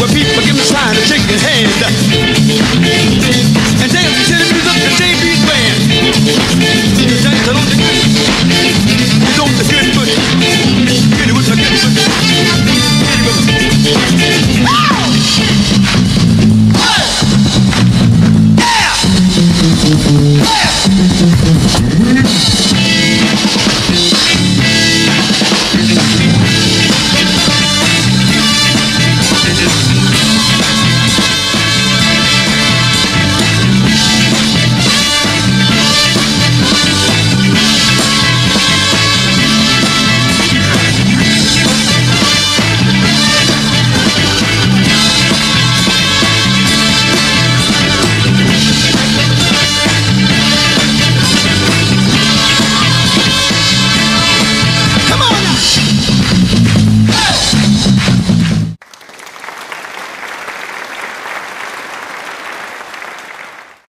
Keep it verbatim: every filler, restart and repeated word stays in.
where people give me trying to shake your hand. And dance to the music.